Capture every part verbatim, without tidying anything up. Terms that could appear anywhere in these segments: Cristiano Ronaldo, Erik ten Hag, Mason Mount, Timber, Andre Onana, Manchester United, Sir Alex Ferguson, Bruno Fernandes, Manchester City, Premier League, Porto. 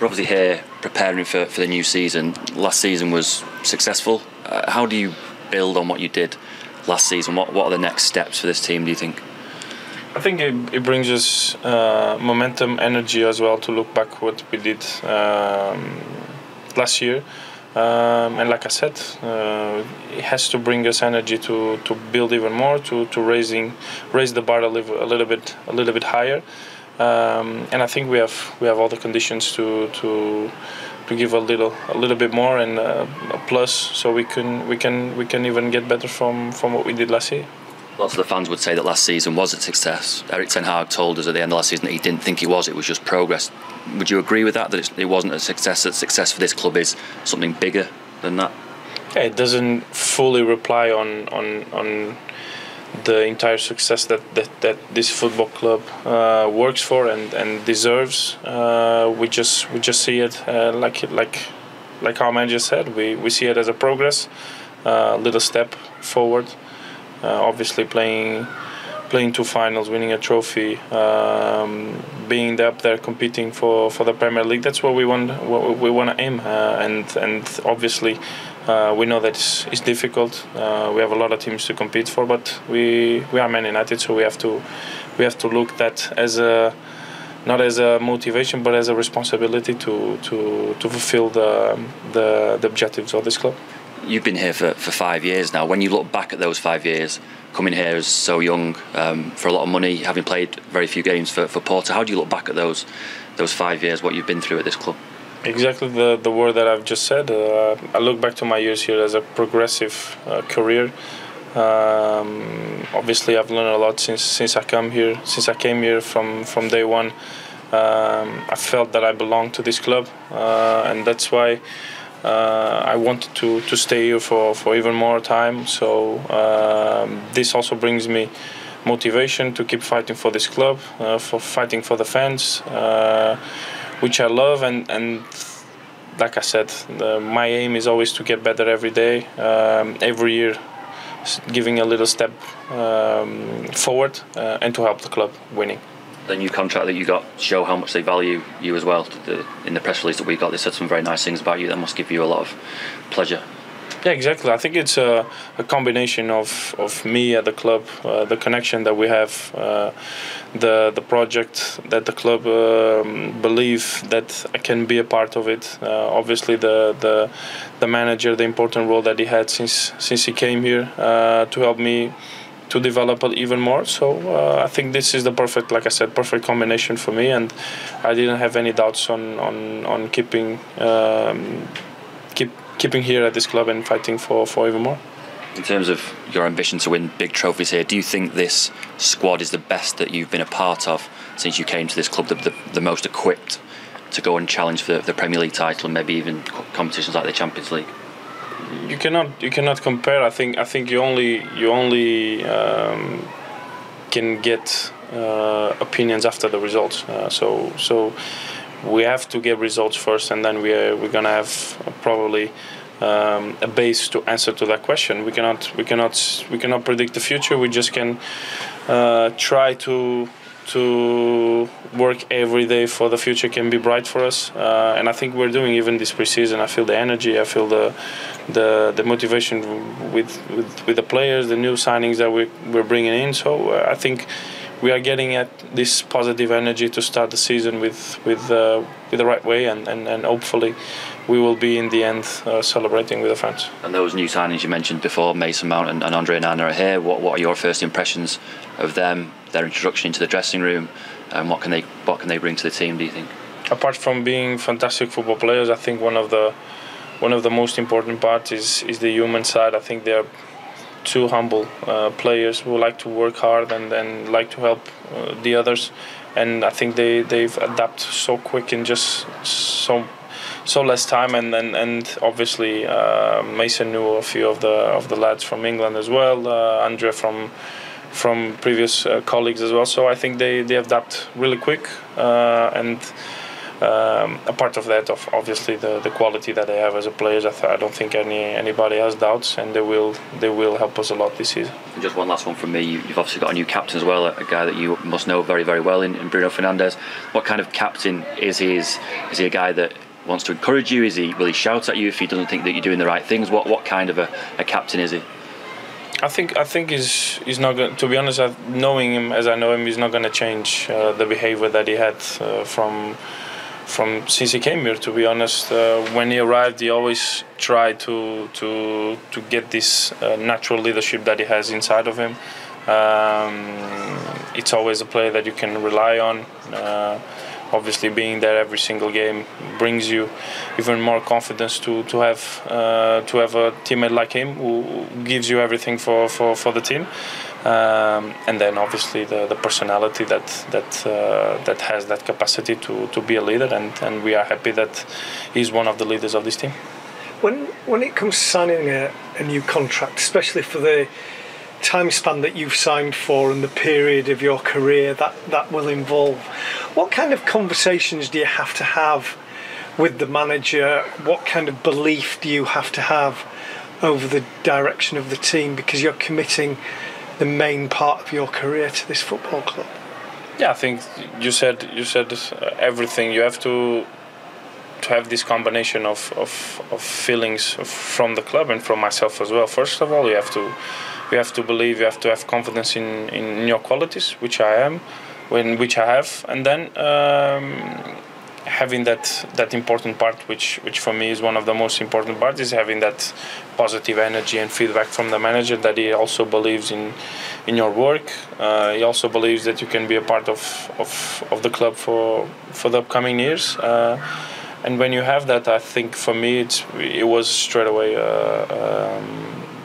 We're obviously here preparing for, for the new season. Last season was successful. Uh, how do you build on what you did last season? What, what are the next steps for this team, do you think? I think it, it brings us uh, momentum, energy as well to look back what we did um, last year. Um, and like I said, uh, it has to bring us energy to, to build even more, to, to raising raise the bar a little, a little bit a little bit higher. Um, and I think we have we have all the conditions to to to give a little a little bit more and uh, a plus, so we can we can we can even get better from from what we did last year. Lots of the fans would say that last season was a success. Erik ten Hag told us at the end of last season that he didn't think it was, it was just progress. Would you agree with that, that it wasn't a success, that success for this club is something bigger than that? Yeah, it doesn't fully reply on on, on the entire success that, that, that this football club uh, works for and, and deserves. Uh, we just we just see it uh, like like like our manager said, we, we see it as a progress, a uh, little step forward. Uh, obviously, playing, playing two finals, winning a trophy, um, being up there competing for, for the Premier League. That's what we want. What we want to aim, uh, and and obviously, uh, we know that it's, it's difficult. Uh, we have a lot of teams to compete for, but we we are Man United, so we have to we have to look that as a not as a motivation, but as a responsibility to to, to fulfill the, the the objectives of this club. You've been here for, for five years now. When you look back at those five years, coming here as so young, um, for a lot of money, having played very few games for, for Porto, how do you look back at those those five years, what you've been through at this club? Exactly the, the word that I've just said. Uh, I look back to my years here as a progressive uh, career. Um, obviously, I've learned a lot since since I come here. Since I came here from, from day one, um, I felt that I belonged to this club, uh, and that's why Uh, I wanted to, to stay here for, for even more time, so uh, this also brings me motivation to keep fighting for this club, uh, for fighting for the fans, uh, which I love, and, and like I said, the, my aim is always to get better every day, um, every year, giving a little step um, forward uh, and to help the club winning. The new contract that you got show how much they value you as well. The, in the press release that we got, they said some very nice things about you. That must give you a lot of pleasure. Yeah, exactly. I think it's a, a combination of, of me at the club, uh, the connection that we have, uh, the the project that the club um, believe that I can be a part of it. Uh, obviously, the, the the manager, the important role that he had since since he came here uh, to help me to develop it even more, so uh, I think this is the perfect, like I said, perfect combination for me, and I didn't have any doubts on on on keeping um, keep keeping here at this club and fighting for for even more. In terms of your ambition to win big trophies here, do you think this squad is the best that you've been a part of since you came to this club? The the, the most equipped to go and challenge for the, the Premier League title and maybe even competitions like the Champions League? You cannot you cannot compare. I think I think you only you only um, can get uh, opinions after the results. Uh, so so we have to get results first, and then we are, we're gonna have probably um, a base to answer to that question. We cannot we cannot we cannot predict the future. We just can uh, try to to work every day for the future can be bright for us, uh, and I think we're doing even this preseason. I feel the energy, I feel the the, the motivation with, with with the players, the new signings that we we're bringing in. So uh, I think we are getting at this positive energy to start the season with with uh, with the right way, and, and and hopefully we will be in the end uh, celebrating with the fans. And those new signings you mentioned before, Mason Mount and, and Andre Onana are here. What what are your first impressions of them? Their introduction into the dressing room, and what can they what can they bring to the team, do you think? Apart from being fantastic football players, I think one of the one of the most important parts is is the human side. I think they are two humble uh, players who like to work hard and, and like to help uh, the others, and I think they they've adapted so quick in just so so less time, and and, and obviously uh, Mason knew a few of the of the lads from England as well, uh, Andre from. from previous uh, colleagues as well, so I think they, they adapt really quick, uh, and Um, a part of that, of obviously, the, the quality that they have as a players. I, th I don't think any anybody has doubts, and they will they will help us a lot this season. And just one last one from me. You've obviously got a new captain as well, a guy that you must know very very well in, in Bruno Fernandes. What kind of captain is he? Is, is he a guy that wants to encourage you? Is he will he shout at you if he doesn't think that you're doing the right things? What what kind of a, a captain is he? I think I think he's he's not going to be honest. I, knowing him as I know him, he's not going to change uh, the behaviour that he had uh, from. From since he came here, to be honest. Uh, when he arrived, he always tried to to to get this uh, natural leadership that he has inside of him. Um, it's always a player that you can rely on. Uh, obviously, being there every single game brings you even more confidence to to have uh, to have a teammate like him who gives you everything for for for the team. Um, and then obviously the, the personality that that uh, that has that capacity to, to be a leader, and, and we are happy that he's one of the leaders of this team. When when it comes to signing a, a new contract, especially for the time span that you've signed for and the period of your career that that will involve, what kind of conversations do you have to have with the manager? What kind of belief do you have to have over the direction of the team, because you're committing the main part of your career to this football club? Yeah, I think you said you said everything. You have to to have this combination of, of of feelings from the club and from myself as well. First of all, you have to you have to believe. You have to have confidence in in your qualities, which I am, when which I have, and then. Um, having that that important part, which which for me is one of the most important parts, is having that positive energy and feedback from the manager, that he also believes in in your work. Uh, he also believes that you can be a part of of, of the club for for the upcoming years. Uh, and when you have that, I think for me it's it was straight away uh, um,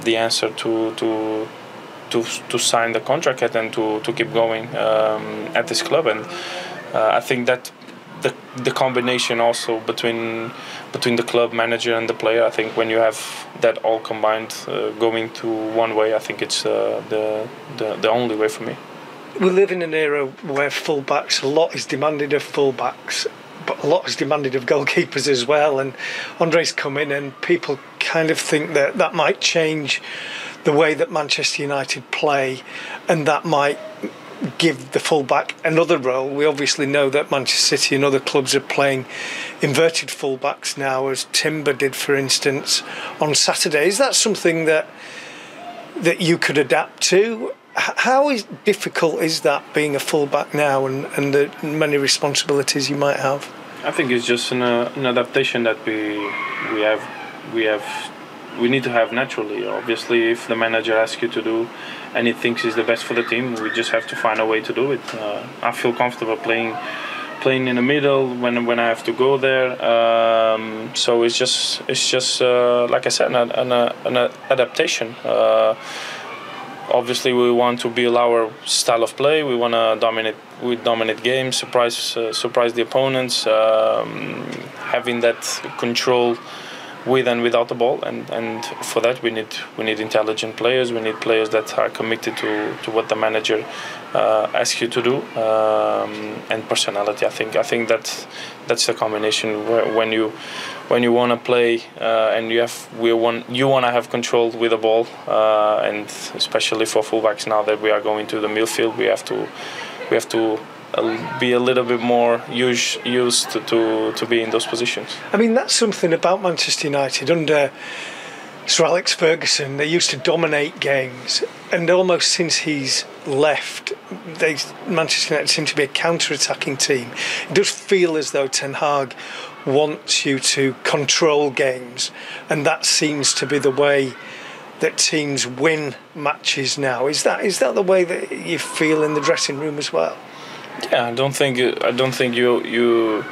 the answer to to to to sign the contract and to to keep going um, at this club. And uh, I think that. The, the combination also between between the club manager and the player, I think when you have that all combined uh, going to one way, I think it's uh, the, the the only way for me. We live in an era where fullbacks, a lot is demanded of fullbacks, but a lot is demanded of goalkeepers as well. And Andre's come in, and people kind of think that that might change the way that Manchester United play, and that might give the fullback another role. We obviously know that Manchester City and other clubs are playing inverted fullbacks now, as Timber did, for instance, on Saturday. Is that something that that you could adapt to? How is, difficult is that, being a fullback now, and, and the many responsibilities you might have? I think it's just an, uh, an adaptation that we we have we have we need to have naturally. Obviously, if the manager asks you to do and he thinks is the best for the team, we just have to find a way to do it. Uh, I feel comfortable playing, playing in the middle when when I have to go there. Um, so it's just it's just uh, like I said, an an, an adaptation. Uh, obviously, we want to build our style of play. We want to dominate. We dominate games, surprise uh, surprise the opponents, um, having that control with and without the ball, and, and for that we need we need intelligent players. We need players that are committed to, to what the manager uh, asks you to do, um, and personality. I think I think that that's the combination. When you when you want to play uh, and you have we want you want to have control with the ball, uh, and especially for fullbacks now that we are going to the midfield, we have to we have to. be a little bit more use, used to, to to be in those positions. I mean, that's something about Manchester United under Sir Alex Ferguson. They used to dominate games, and almost since he's left, they, Manchester United seem to be a counter-attacking team. It does feel as though Ten Hag wants you to control games, and that seems to be the way that teams win matches now. Is that is that the way that you feel in the dressing room as well? Yeah, I don't think I don't think you you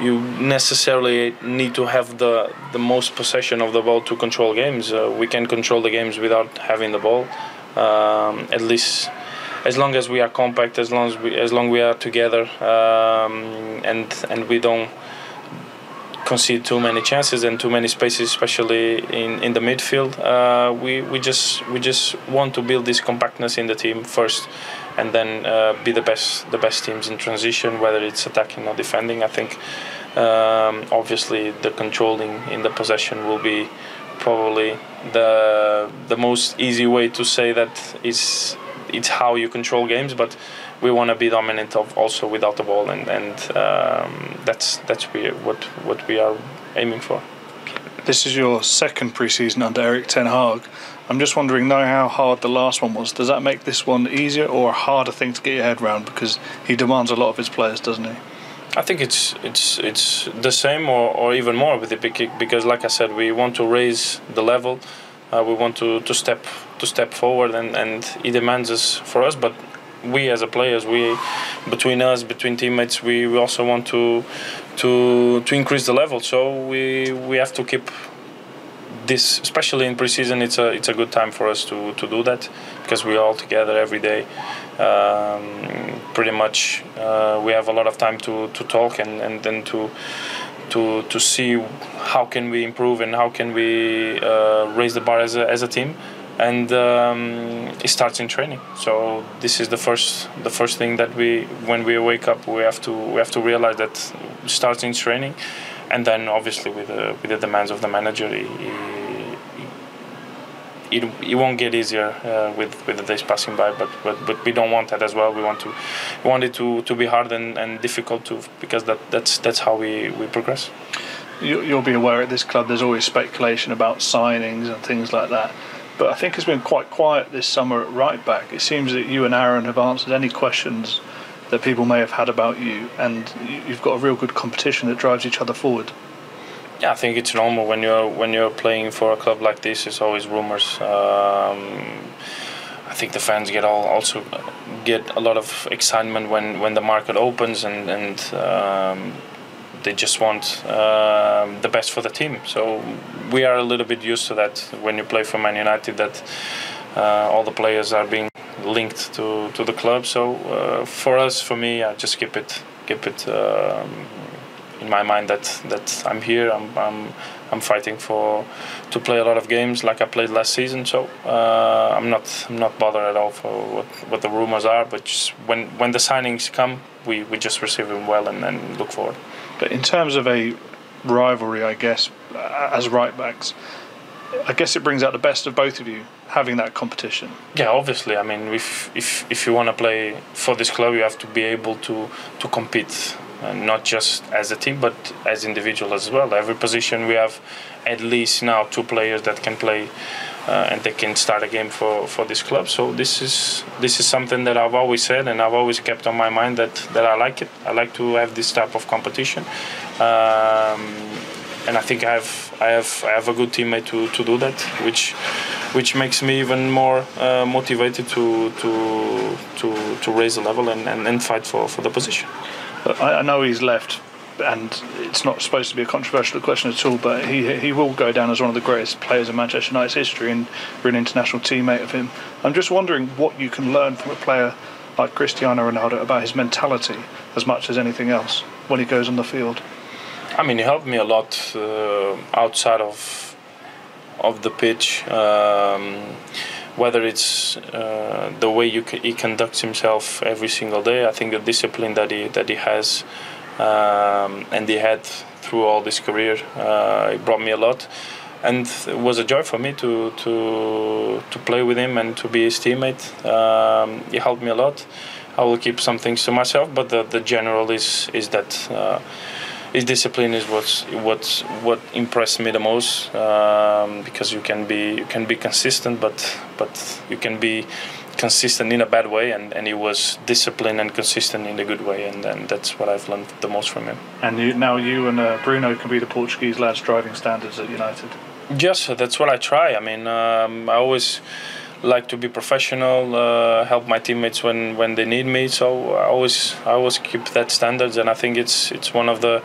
you necessarily need to have the the most possession of the ball to control games. Uh, we can control the games without having the ball. Um, at least, as long as we are compact, as long as we as long we are together, um, and and we don't concede too many chances and too many spaces, especially in in the midfield. Uh, we we just we just want to build this compactness in the team first, and then uh, be the best the best teams in transition, whether it's attacking or defending. I think Um, obviously, the controlling in the possession will be probably the the most easy way to say that is it's how you control games, but we want to be dominant of also without the ball, and and um, that's that's what what we are aiming for. This is your second pre-season under Erik ten Hag. I'm just wondering now how hard the last one was. Does that make this one easier or a harder thing to get your head around, because he demands a lot of his players, doesn't he? I think it's it's it's the same or, or even more with the big kick, because like I said, we want to raise the level, uh, we want to, to step to step forward, and, and he demands us for us, but we as a players, we between us, between teammates, we, we also want to to to increase the level. So we we have to keep this, especially in pre-season. It's a it's a good time for us to to do that, because we are all together every day. Um, pretty much, uh, we have a lot of time to to talk and and then to to to see how can we improve and how can we uh, raise the bar as a as a team. And um, it starts in training. So this is the first, the first thing that we, when we wake up, we have to, we have to realize that it starts in training, and then obviously with the, with the demands of the manager, he, he, it, it won't get easier uh, with with the days passing by. But, but but we don't want that as well. We want to, we want it to to be hard and, and difficult to, because that that's that's how we we progress. You, you'll be aware at this club, there's always speculation about signings and things like that. But I think it's been quite quiet this summer at right back. It seems that you and Aaron have answered any questions that people may have had about you, and you've got a real good competition that drives each other forward. Yeah, I think it's normal when you're when you're playing for a club like this. There's always rumours. Um, I think the fans get all also get a lot of excitement when when the market opens, and and. Um, They just want uh, the best for the team. So we are a little bit used to that when you play for Man United, that uh, all the players are being linked to, to the club. So uh, for us, for me, I just keep it keep it uh, in my mind that that I'm here. I'm I'm I'm fighting for to play a lot of games like I played last season. So uh, I'm not I'm not bothered at all for what, what the rumors are. But just when when the signings come, we we just receive them well and then look forward. But in terms of a rivalry, I guess, as right-backs, I guess it brings out the best of both of you, having that competition. Yeah, obviously. I mean, if if, if you want to play for this club, you have to be able to, to compete, and not just as a team, but as individual as well. Every position we have at least now two players that can play uh, and they can start a game for, for this club. So this is this is something that I've always said, and I've always kept on my mind that, that I like it. I like to have this type of competition. Um, and I think I have I have I have a good teammate to, to do that, which which makes me even more uh, motivated to to to to raise the level and, and, and fight for, for the position. I know he's left, and it's not supposed to be a controversial question at all, but he he will go down as one of the greatest players in Manchester United's history, and we're an international teammate of him. I'm just wondering what you can learn from a player like Cristiano Ronaldo about his mentality as much as anything else when he goes on the field. I mean, he helped me a lot uh, outside of of the pitch. Um, Whether it's uh, the way you c he conducts himself every single day, I think the discipline that he that he has um, and he had through all his career, uh, it brought me a lot, and it was a joy for me to to to play with him and to be his teammate. Um, he helped me a lot. I will keep some things to myself, but the the general is is that. Uh, His discipline is what's, what's, what impressed me the most, um, because you can be you can be consistent, but but you can be consistent in a bad way, and, and he was disciplined and consistent in a good way, and, and that's what I've learned the most from him. And you, now you and uh, Bruno can be the Portuguese lads' driving standards at United. Yes, that's what I try. I mean, um, I always like to be professional, uh, help my teammates when, when they need me. So I always I always keep that standards, and I think it's it's one of the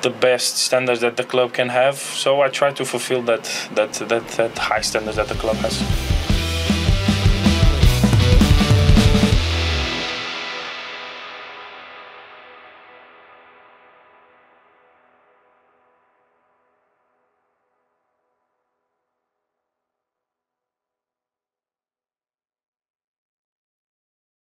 the best standards that the club can have. So I try to fulfill that that that, that high standards that the club has.